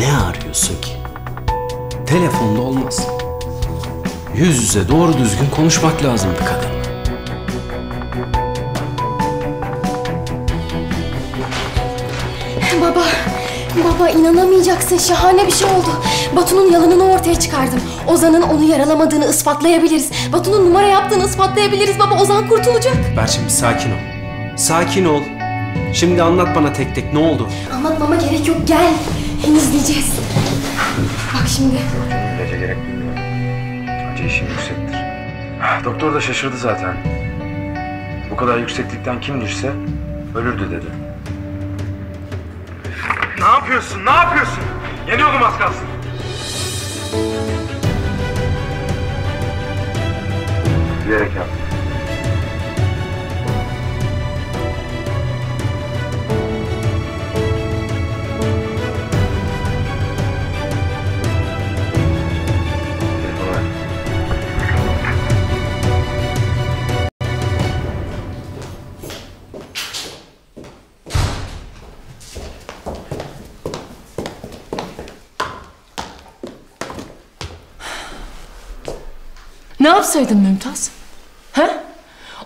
Ne arıyorsun ki? Telefonda olmaz. Yüz yüze doğru düzgün konuşmak lazım bir kadın. Baba inanamayacaksın, şahane bir şey oldu. Batu'nun yalanını ortaya çıkardım. Ozan'ın onu yaralamadığını ispatlayabiliriz. Batu'nun numara yaptığını ispatlayabiliriz baba. Ozan kurtulacak. Berçin bir sakin ol. Sakin ol. Şimdi anlat bana tek tek ne oldu? Anlatmama gerek yok, gel. Henüz diyeceğiz. Bak şimdi. Hocam ilaca gerek duymuyorum. Acı işim yüksektir. Doktor da şaşırdı zaten. Bu kadar yükseklikten kim düşse ölürdü dedi. Ne yapıyorsun? Ne yapıyorsun? Yeniyordum az kalsın. Bilerek yaptım. Ne yapsaydım Mümtaz? He?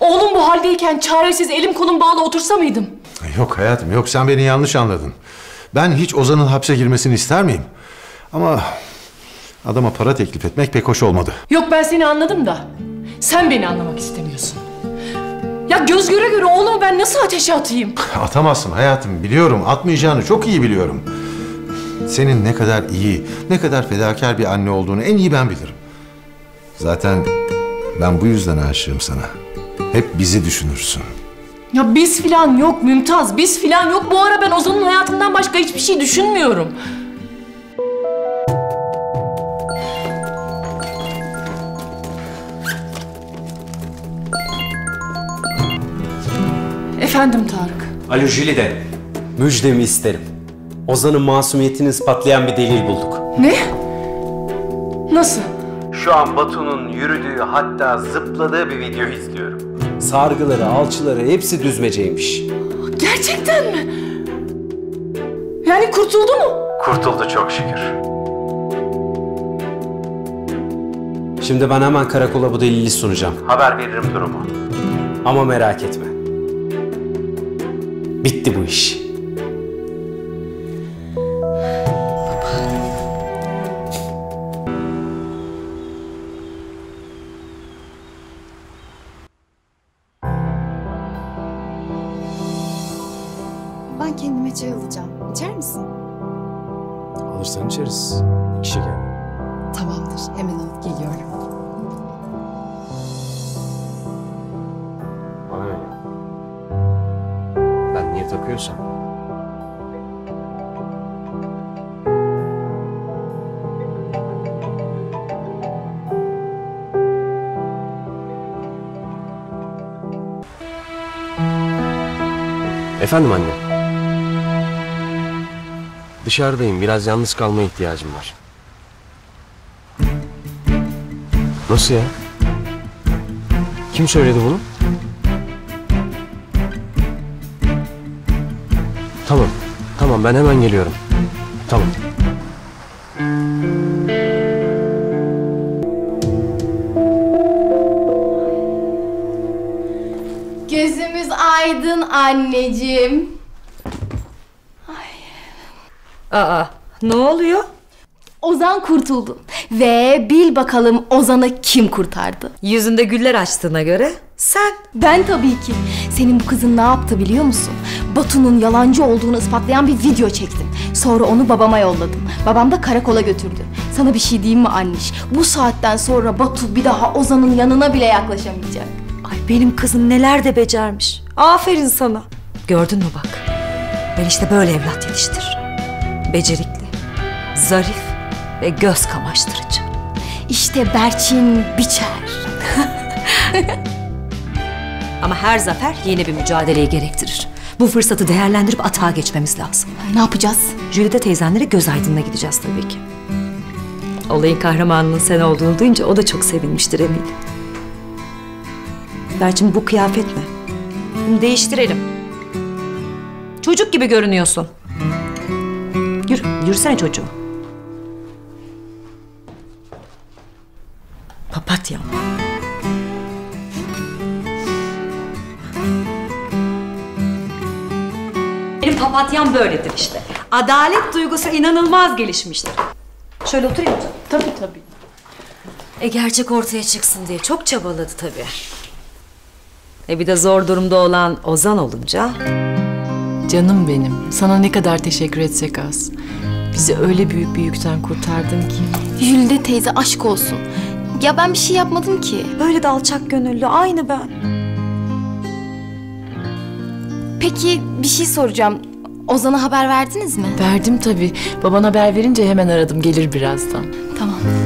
Oğlum bu haldeyken çaresiz elim kolum bağlı otursa mıydım? Yok hayatım, yok, sen beni yanlış anladın. Ben hiç Ozan'ın hapse girmesini ister miyim? Ama adama para teklif etmek pek hoş olmadı. Yok, ben seni anladım da sen beni anlamak istemiyorsun. Ya göz göre göre oğlumu ben nasıl ateşe atayım? Atamazsın hayatım, biliyorum. Atmayacağını çok iyi biliyorum. Senin ne kadar iyi, ne kadar fedakar bir anne olduğunu en iyi ben bilirim. Zaten ben bu yüzden aşığım sana. Hep bizi düşünürsün. Ya biz filan yok Mümtaz, biz filan yok. Bu ara ben Ozan'ın hayatından başka hiçbir şey düşünmüyorum. Efendim Tarık. Alo Jülide, müjdemi isterim. Ozan'ın masumiyetini ispatlayan bir delil bulduk. Ne? Nasıl? Şu an Batu'nun yürüdüğü, hatta zıpladığı bir video izliyorum. Sargıları, alçıları hepsi düzmeceymiş. Gerçekten mi? Yani kurtuldu mu? Kurtuldu çok şükür. Şimdi ben hemen karakola bu delili sunacağım. Haber veririm durumu. Ama merak etme. Bitti bu iş. Ben kendime çay alacağım. İçer misin? Alırsan içeriz. İki şeker. Tamamdır. Hemen alıp geliyorum. Bana öyle. Ben niye takıyorsam? Efendim anne? Dışarıdayım. Biraz yalnız kalmaya ihtiyacım var. Nasıl ya? Kim söyledi bunu? Tamam. Tamam, ben hemen geliyorum. Tamam. Gözümüz aydın anneciğim. Aa, ne oluyor? Ozan kurtuldu. Ve bil bakalım Ozan'ı kim kurtardı? Yüzünde güller açtığına göre sen. Ben tabii ki. Senin bu kızın ne yaptı biliyor musun? Batu'nun yalancı olduğunu ispatlayan bir video çektim. Sonra onu babama yolladım. Babam da karakola götürdü. Sana bir şey diyeyim mi anniş? Bu saatten sonra Batu bir daha Ozan'ın yanına bile yaklaşamayacak. Ay, benim kızım neler de becermiş. Aferin sana. Gördün mü bak? Ben işte böyle evlat yetiştir. Becerikli, zarif ve göz kamaştırıcı. İşte Berçin biçer. Ama her zafer yeni bir mücadeleyi gerektirir. Bu fırsatı değerlendirip atağa geçmemiz lazım. Ne yapacağız? Jülide teyzenlere göz aydınla gideceğiz tabii ki. Olayın kahramanının sen olduğunu duyunca o da çok sevinmiştir eminim. Berçin, bu kıyafet mi? Bunu değiştirelim. Çocuk gibi görünüyorsun. Yürüsene çocuğum. Kapat ya. Benim papatyam böyledir işte. Adalet duygusu inanılmaz gelişmiştir. Şöyle oturayım mı? Tabii tabii. Gerçek ortaya çıksın diye çok çabaladı tabii. Bir de zor durumda olan Ozan olunca... Canım benim, sana ne kadar teşekkür etsek az. Bizi öyle büyük bir yükten kurtardın ki. Jülide teyze aşk olsun. Ya ben bir şey yapmadım ki. Böyle de alçak gönüllü, aynı ben. Peki bir şey soracağım. Ozan'a haber verdiniz mi? Verdim tabii. Baban haber verince hemen aradım, gelir birazdan. Tamam.